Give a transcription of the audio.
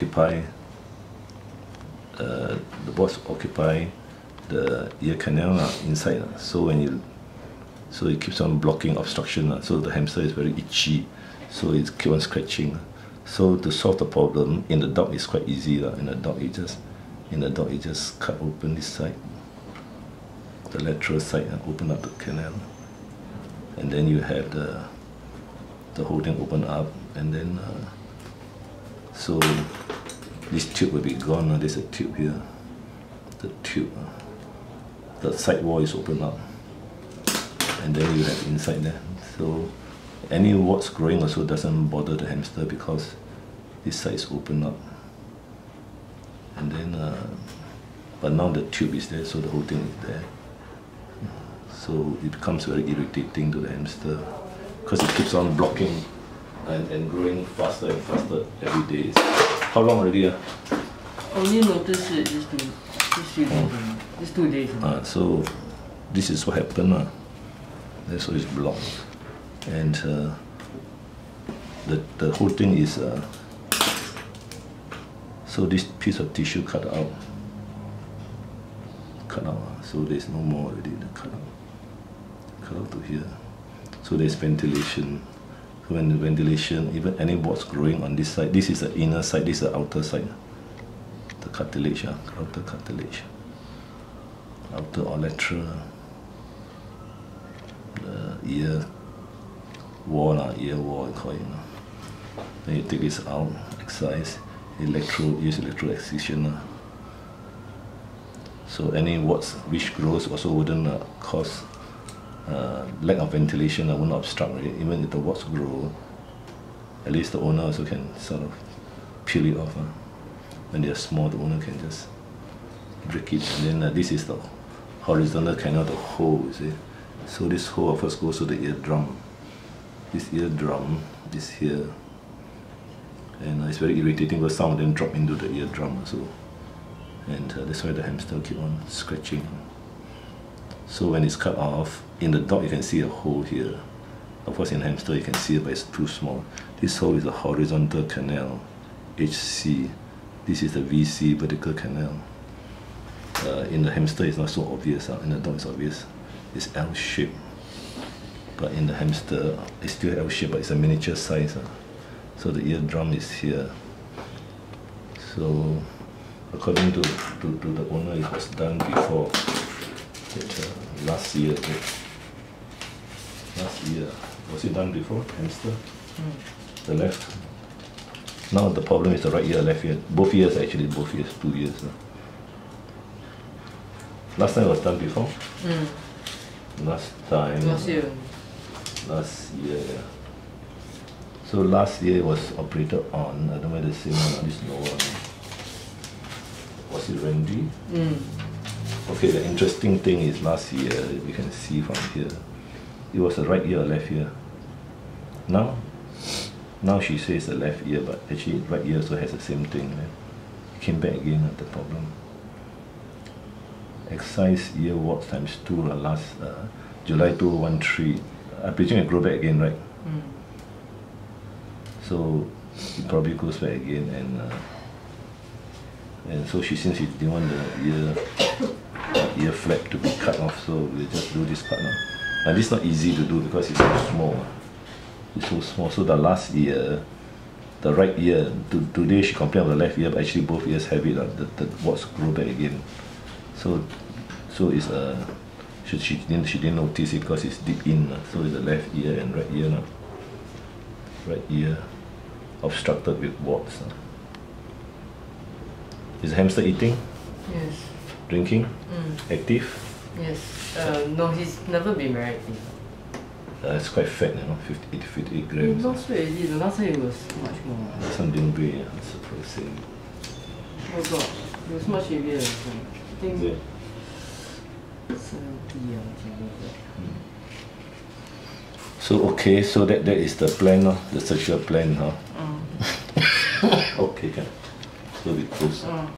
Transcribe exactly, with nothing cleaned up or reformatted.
Occupy, uh, the boss occupy the ear canal uh, inside. Uh, so when you, so it keeps on blocking obstruction. Uh, so the hamster is very itchy, so it keeps on scratching. So to solve the problem in the dog is quite easy. Uh, in the dog, you just in the dog you just cut open this side, the lateral side, and uh, open up the canal, and then you have the the whole thing open up, and then uh, so. This tube will be gone. Uh, there's a tube here. The tube. Uh, the side wall is open up, and then you have inside there. So any warts growing also doesn't bother the hamster because this side is open up. And then, uh, but now the tube is there, so the whole thing is there. So it becomes very irritating to the hamster because it keeps on blocking and, and growing faster and faster every day. How long already? Uh? Only noticed it these two, these two days. Mm. These two days. Uh, so this is what happened. Uh. That's why it's blocked, and uh, the the whole thing is. Uh, so this piece of tissue cut out, cut out. Uh. So there's no more already. The cut out, cut out to here. So there's ventilation. When the ventilation, even any warts growing on this side, this is the inner side, this is the outer side. The cartilage, uh, outer cartilage. Outer or lateral. The ear wall, uh, ear wall, I call it. Uh. Then you take this out, excise, electro, use electro excision. Uh. So any warts which grows also wouldn't uh, cause Uh, lack of ventilation, I won't obstruct really. Even if the warts grow, at least the owner also can sort of peel it off. Uh. When they're small, the owner can just break it. And then uh, this is the horizontal canal, the hole, you see. So this hole first goes to the eardrum. This eardrum is here. And uh, it's very irritating because some of them drop into the eardrum also. And uh, that's why the hamster keep on scratching. So when it's cut off, in the dog you can see a hole here. Of course in hamster you can see it, but it's too small. This hole is a horizontal canal, H C. This is the V C, vertical canal. Uh, in the hamster it's not so obvious, uh, in the dog it's obvious. It's L-shaped. But in the hamster, it's still L-shaped, but it's a miniature size. Uh. So the eardrum is here. So according to, to, to the owner, it was done before. It, uh, last year, it, last year, was it done before, hamster? Mm. The left. Now the problem is the right ear, left ear. Both ears actually, both ears, two ears. Uh. Last time it was done before? Mm. Last time. Last year. Last year, yeah. So last year it was operated on, I don't know the same one, this lower. Was it Randy? Mm. Okay, the interesting thing is last year, we can see from here, it was the right ear or left ear. Now, now she says the left ear, but actually right ear also has the same thing. Right? Came back again at the problem. Excise ear warts times two last uh, July two thousand thirteen. I presume it grow back again, right? Mm. So it probably goes back again, and uh, and so she since she didn't want the ear. The ear flap to be cut off, so we just do this part now. Now this is not easy to do because it's so small. It's so small. So the last ear, the right ear, to, today she complained of the left ear, but actually both ears have it. Uh, the, the warts grow back again. So, so it's a. Uh, she, she didn't she didn't notice it because it's deep in. Uh, so it's the left ear and right ear now. Right ear, obstructed with warts. Uh. Is the hamster eating? Yes. Drinking? Mm. Active? Yes. Uh, no, he's never been very active. Uh, it's quite fat, you know, fifty-eight, fifty-eight grams. He lost weight already. The last time he was much more. Last time didn't weigh, yeah. That's surprising. Oh god, he was much heavier. So I think yeah. seventy or something like that. Mm. So okay, so that, that is the plan, uh, the sexual plan, huh? Mm. Okay, can. So we close. Uh.